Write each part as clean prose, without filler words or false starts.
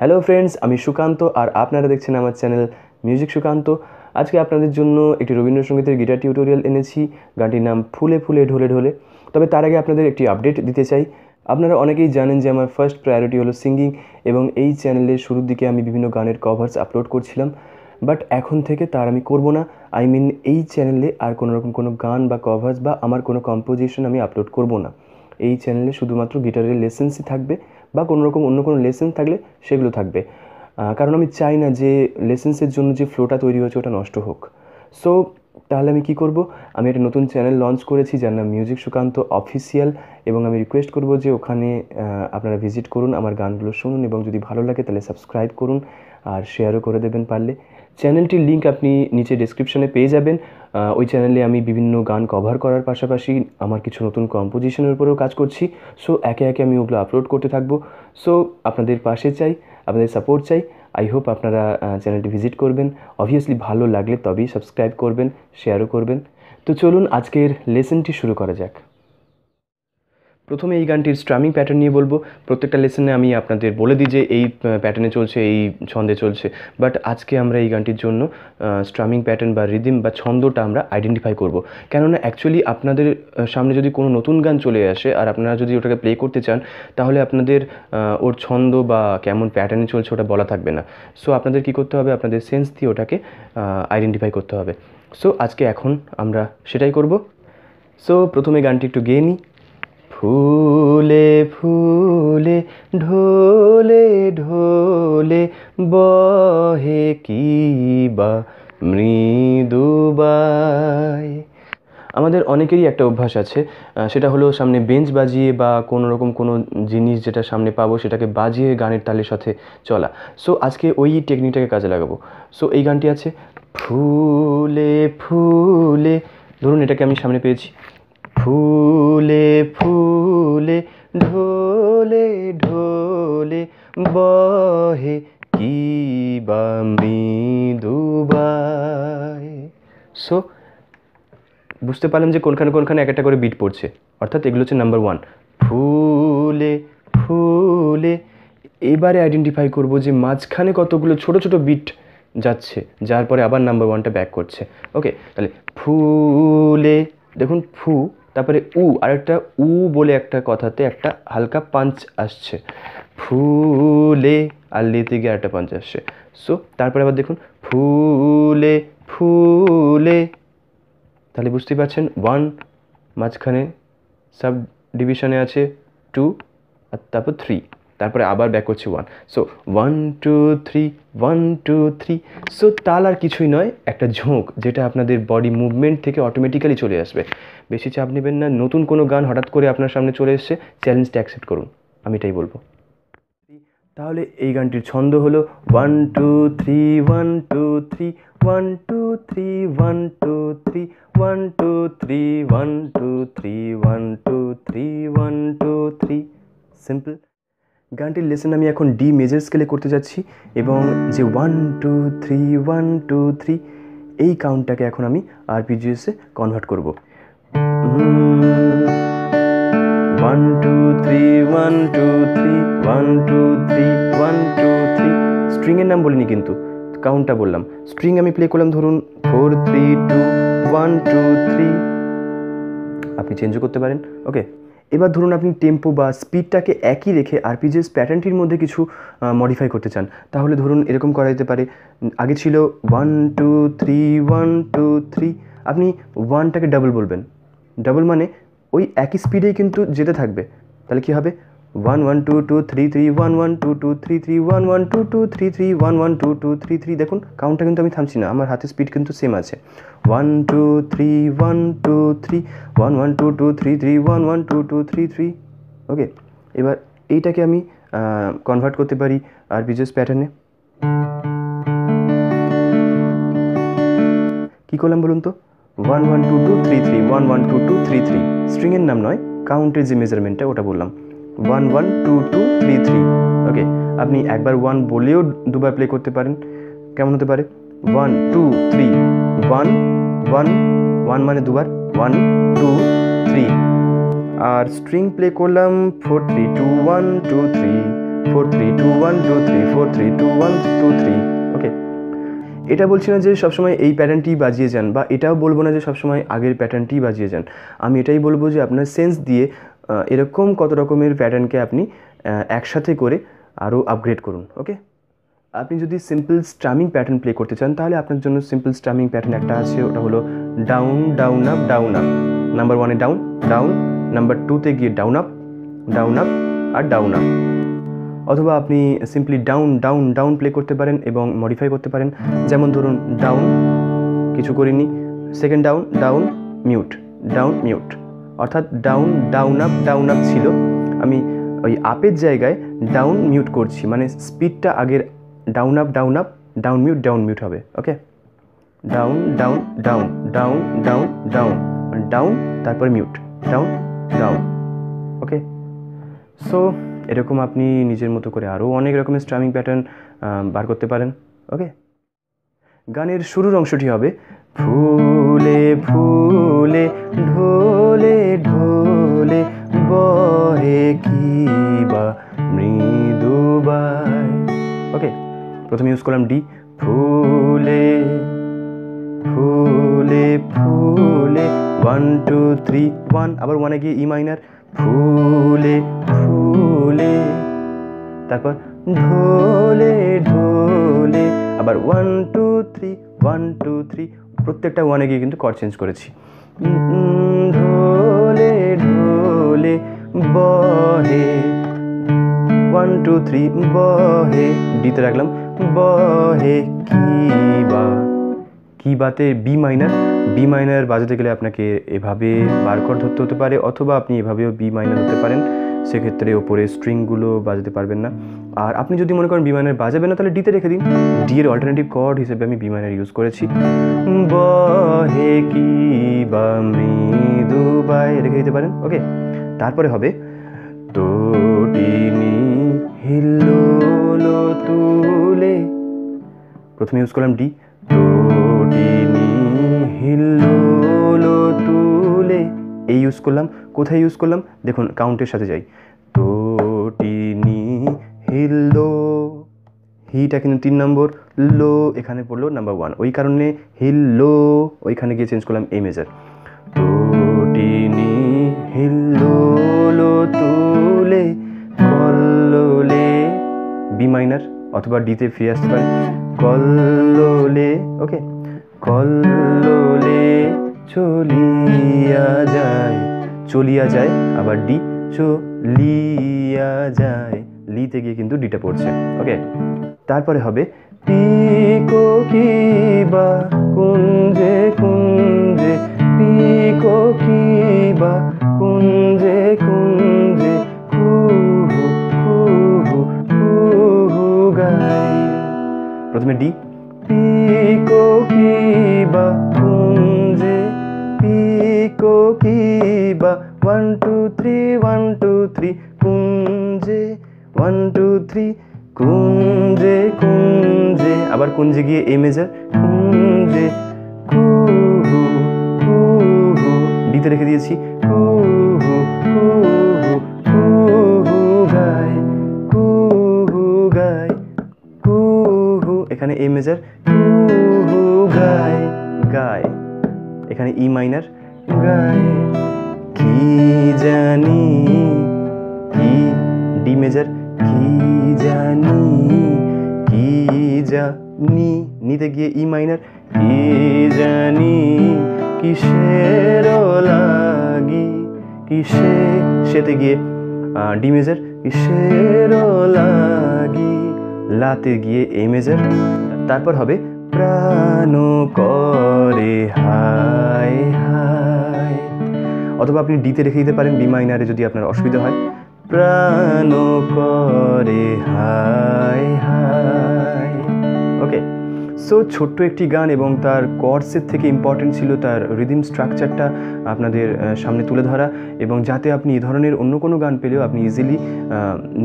Hello friends, আমি সুকান্ত আর আপনারা দেখছেন আমার চ্যানেল মিউজিক সুকান্ত। আজকে আপনাদের জন্য একটি রবীন্দ্রসঙ্গীতের গিটার টিউটোরিয়াল এনেছি। গানটির নাম ফুলে ফুলে ঢোলে ঢোলে। তবে তার আগে আপনাদের একটি আপডেট দিতে চাই। আপনারা অনেকেই জানেন যে আমার ফার্স্ট প্রায়োরিটি হলো সিঙ্গিং, এবং এই চ্যানেলের শুরুর দিকে আমি বিভিন্ন গানের কভার্স আপলোড করছিলাম, বাট এখন থেকে তার আমি করব না। আই মিন এই চ্যানেলে আর কোনোরকম কোনো গান বা কভার্স বা আমার কোনো কম্পোজিশন আমি আপলোড করব না। এই চ্যানেলে শুধুমাত্র গিটারের লেসেন্সই থাকবে, বা কোনোরকম অন্য কোনো লেসেন্স থাকলে সেগুলো থাকবে, কারণ আমি চাই না যে লেসেন্সের জন্য যে ফ্লোটা তৈরি হয়েছে ওটা নষ্ট হোক। সো তাহলে আমি কি করব, আমি একটা নতুন চ্যানেল লঞ্চ করেছি যার নাম মিউজিক সুকান্ত অফিসিয়াল, এবং আমি রিকোয়েস্ট করব যে ওখানে আপনারা ভিজিট করুন, আমার গানগুলো শুনুন, এবং যদি ভালো লাগে তাহলে সাবস্ক্রাইব করুন আর শেয়ারও করে দেবেন পারলে। চ্যানেলটির লিঙ্ক আপনি নিচে ডেসক্রিপশানে পেয়ে যাবেন। ওই চ্যানেলে আমি বিভিন্ন গান কভার করার পাশাপাশি আমার কিছু নতুন কম্পোজিশনের উপরেও কাজ করছি। সো একে একে আমি ওগুলো আপলোড করতে থাকবো। সো আপনাদের পাশে চাই, আপনাদের সাপোর্ট চাই। আই হোপ আপনারা চ্যানেলটি ভিজিট করবেন। অবভিয়াসলি ভালো লাগলে তবেই সাবস্ক্রাইব করবেন, শেয়ারও করবেন। তো চলুন আজকের লেসেনটি শুরু করা যাক। প্রথমে এই গানটির স্ট্রামিং প্যাটার্ন নিয়ে বলবো। প্রত্যেকটা লেসনে আমি আপনাদের বলে দিই যে এই প্যাটার্নে চলছে, এই ছন্দে চলছে, বাট আজকে আমরা এই গানটির জন্য স্ট্রামিং প্যাটার্ন বা রিদিম বা ছন্দটা আমরা আইডেন্টিফাই করব। কেননা অ্যাকচুয়ালি আপনাদের সামনে যদি কোনো নতুন গান চলে আসে আর আপনারা যদি ওটাকে প্লে করতে চান, তাহলে আপনাদের ওর ছন্দ বা কেমন প্যাটার্নে চলছে ওটা বলা থাকবে না। সো আপনাদের কী করতে হবে, আপনাদের সেন্স দিয়ে ওটাকে আইডেন্টিফাই করতে হবে। সো আজকে এখন আমরা সেটাই করব। সো প্রথমে গানটি একটু গেয়ে নিই। ফুলে ফুলে ঢোলে ঢোলে বহে কি বা মৃদু বায়। আমাদের অনেকেরই একটা অভ্যাস আছে, সেটা হলো সামনে বেঞ্চ বাজিয়ে বা কোনো রকম কোনো জিনিস যেটা সামনে পাবো সেটাকে বাজিয়ে গানের তালের সাথে চলা। সো আজকে ওই টেকনিকটাকে কাজে লাগাবো। সো এই গানটি আছে ফুলে ফুলে, ধরুন এটাকে আমি সামনে পেয়েছি, ফুলে ফুলে ঢোলে ঢোলে বহে কি বা মৃদু বায়। সো বুঝতে পারলাম যে কোনখানে কোনখানে এক একটা করে বিট পড়ছে, অর্থাৎ এগুলো হচ্ছে নাম্বার ওয়ান, ফুলে ফুলে। এবারে আইডেন্টিফাই করব যে মাঝখানে কতগুলো ছোট ছোট বিট যাচ্ছে, যার পরে আবার নাম্বার ওয়ানটা ব্যাক করছে। ওকে, তাহলে ফুলে, দেখুন ফু, তারপরে উ, আরেকটা উ বলে একটা কথাতে একটা হালকা পাঞ্চ আসছে, ফুলে, আর লেতে গিয়ে আরেকটা পাঞ্চ আসছে। সো তারপরে আবার দেখুন ফুলে ফুলে, তাহলে বুঝতেই পারছেন ওয়ান, মাঝখানে সাব ডিভিশনে আছে টু, আর তারপর থ্রি, তারপরে আবার ব্যাক করছে one. So one two three, one two three. So তাল আর কিছুই নয়, একটা ঝোঁক যেটা আপনাদের বডি মুভমেন্ট থেকে অটোমেটিক্যালি চলে আসবে। বেশি চাপ নেবেন না, নতুন কোনো গান হঠাৎ করে আপনার সামনে চলে এসছে, চ্যালেঞ্জটা অ্যাকসেপ্ট করুন, আমি এটাই বলবো। তাহলে এই গানটির ছন্দ হলো one two three, one two three, one two three, one two three, one two three, one two three, one two three, one two three, simple. গানটির লেসন আমি এখন ডি মেজর স্কেলে করতে যাচ্ছি, এবং যে one two three, one two three, এই কাউন্টটাকে এখন আমি আরপিজিএসে কনভার্ট করব। One two three, one two three, one two three, one two three. স্ট্রিংয়ের নাম বলিনি কিন্তু, কাউন্টটা বললাম। স্ট্রিং আমি প্লে করলাম, ধরুন four three two, one two three, আপনি চেঞ্জও করতে পারেন। ওকে, এবার ধরুন আপনি টেম্পো বা স্পিডটাকে একই রেখে আরপিজিএস প্যাটার্নটির মধ্যে কিছু মডিফাই করতে চান, তাহলে ধরুন এরকম করা যেতে পারে। আগে ছিল one two three, one two three, আপনি ওয়ানটাকে ডাবল বলবেন। ডাবল মানে ওই একই স্পিডেই কিন্তু যেতে থাকবে, তাহলে কী হবে, one one two two three three, one one two two three three, one one two two three three, one one two two three three. দেখুন কাউন্টটা কিন্তু আমি থামছি না, আমার হাতে স্পিড কিন্তু সেম আছে, one two three, one two three, one one two two three three, one one two two three three. Okay, এবার এইটাকে আমি কনভার্ট করতে পারি আর বিজনেস প্যাটার্নে। কী করলাম বলুন তো, one one two two three three, one one two two three three, স্ট্রিংয়ের নাম নয়, কাউন্টের যে মেজারমেন্টটা ওটা বললাম, one one two two three three. Okay, আপনি একবার ওয়ান বলেও দুবার প্লে করতে পারেন, কেমন হতে পারে, one two three, one one, one মানে দুবার, ওয়ান টু থ্রি। আর স্ট্রিং প্লে করলাম four three two, one two three, 4 3 2 1 2 3 4 3 2 1 2 3 okay. এটা বলছি না যে সবসময় এই প্যাটার্নটি বাজিয়ে যান, বা এটাও বলবো না যে সবসময় আগের প্যাটার্নটি বাজিয়ে যান। আমি এটাই বলবো যে আপনার সেন্স দিয়ে এরকম কত রকমের প্যাটার্নকে আপনি একসাথে করে আরও আপগ্রেড করুন। ওকে, আপনি যদি সিম্পল স্ট্রামিং প্যাটার্ন প্লে করতে চান তাহলে আপনার জন্য সিম্পল স্ট্রামিং প্যাটার্ন একটা আছে, ওটা হলো down down up down up. Number ওয়ানে ডাউন ডাউন, নাম্বার টুতে গিয়ে ডাউন আপ ডাউন আপ আর ডাউন আপ, অথবা আপনি simply down down down play করতে পারেন এবং মডিফাই করতে পারেন। যেমন ধরুন ডাউন কিছু করিনি, second down down mute down mute, অর্থাৎ ডাউন ডাউন আপ ছিল, আমি ওই আপের জায়গায় ডাউন মিউট করছি, মানে স্পিডটা আগের down up down up down mute হবে। Okay, down down down down down down down তারপর mute down down. Okay, so এরকম আপনি নিজের মতো করে আরও অনেক রকমের স্ট্রামিং প্যাটার্ন বার করতে পারেন। ওকে, গানের শুরুর অংশটি হবে ফুলে ফুলে ঢোলে ঢোলে বহে কিবা মৃদু বাই। ওকে, প্রথমে ইউজ করলাম ডি, ফুলে ফুলে ফুলে ওয়ান টু থ্রি ওয়ান, আবার ওয়ানে গিয়ে ই মাইনার ফুলে ফুলে, তারপর ঢোলে ঢোলে আবার one two three one two three, প্রত্যেকটা ওয়ানে গিয়ে কিন্তু কর্ড চেঞ্জ করেছি। ঢোলে ঢোলে বহে ওয়ান টু থ্রি বহে, ডিতে রাখলাম বহে কিবা, কিবাতে বি মাইনার। বি মাইনার বাজাতে গেলে আপনাকে এভাবে বার কর্ড ধরতে হতে পারে, অথবা আপনি এভাবেও বি মাইনার ধরতে পারেন, সেক্ষেত্রে ওপরে স্ট্রিংগুলো বাজাতে পারবেন না। আর আপনি যদি মনে করেন বি মাইনার বাজাবেন না তাহলে ডিতে রেখে দিন, ডি এর অল্টারনেটিভ কর্ড হিসেবে আমি বি মাইনার ইউজ করেছি। বহে কিবা মৃদু বাই রেখে দিতে পারেন। ওকে, তারপরে হবে তো টিনি হিল্লোলো তুলে, প্রথমে ইউজ করলাম ডি, তো টিনি হিল্লোলো তুলে এই ইউজ করলাম। কোথায় ইউজ করলাম দেখুন, কাউন্টের সাথে যাই, তো টিনি হিল্লো, হিটা কিন্তু 3 নম্বর, লো এখানে পড়লো নাম্বার 1, ওই কারণে হিল্লো ওইখানে গিয়ে চেঞ্জ করলাম এ মেজার। তো টিনি হিল্লোলো তুলে কল্লোলে বি মাইনার, অথবা ডিতে ফিরে আসতে পারেন কল্লোলে। ওকে, কল্লোলে চলিয়া যায়, চলিয়া যায় আবার ডি, চলিয়া যায় লিতে গিয়ে কিন্তু ডিটা পড়ছে। ওকে, তারপরে হবে পিকো কিবা কুঞ্জে কুঞ্জে, পিকো কিবা কুঞ্জে কুঞ্জে কুহু কুহু কুহু গাই, প্রথমে ডি, পিকো কিবা কুঞ্জে পিকো কিবা 1 2 3 1 2 3 কুঞ্জে 1 2 3 কুঞ্জে কুঞ্জে, আবার কুঞ্জে গিয়ে এ মেজার কুঞ্জে কুহু কুহু, ডিতে রেখে দিয়েছি কুহু কুহু কুহু গায় কুহু গায় কুহু, এখানে এ মেজার কুহু গায় গায়, এখানে ই মাইনার গায় কি জানি কি, ডি মেজার কি জানি কি জানি, নিতে গিয়ে ই মাইনার কি জানি কিসের লাগি, কিসে সেতে গিয়ে ডি মেজার কিসের লাগি, লাতে গিয়ে এ মেজার। তারপর হবে প্রাণ করে হায় হায়, অথবা আপনি ডিতে রেখে দিতে পারেন বি মাইনারে যদি আপনার অসুবিধা হয়, প্রাণ করে হায় হায়। ওকে, সো ছোট্ট একটি গান এবং তার কর্ডসের থেকে ইম্পর্টেন্ট ছিল তার রিদিম স্ট্রাকচারটা আপনাদের সামনে তুলে ধরা, এবং যাতে আপনি এই ধরনের অন্য কোনো গান পেলেও আপনি ইজিলি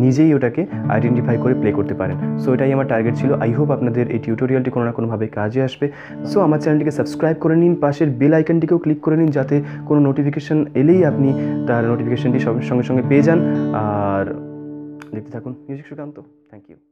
নিজেই ওটাকে আইডেন্টিফাই করে প্লে করতে পারেন। সো এটাই আমার টার্গেট ছিল। আই হোপ আপনাদের এই টিউটোরিয়ালটি কোনো না কোনোভাবে কাজে আসবে। সো আমার চ্যানেলটিকে সাবস্ক্রাইব করে নিন, পাশের বেল আইকনটিকেও ক্লিক করে নিন যাতে কোনো নোটিফিকেশান এলেই আপনি তার নোটিফিকেশানটি সঙ্গে সঙ্গে পেয়ে যান। আর লিখতে থাকুন। Music Sukanta, thank you.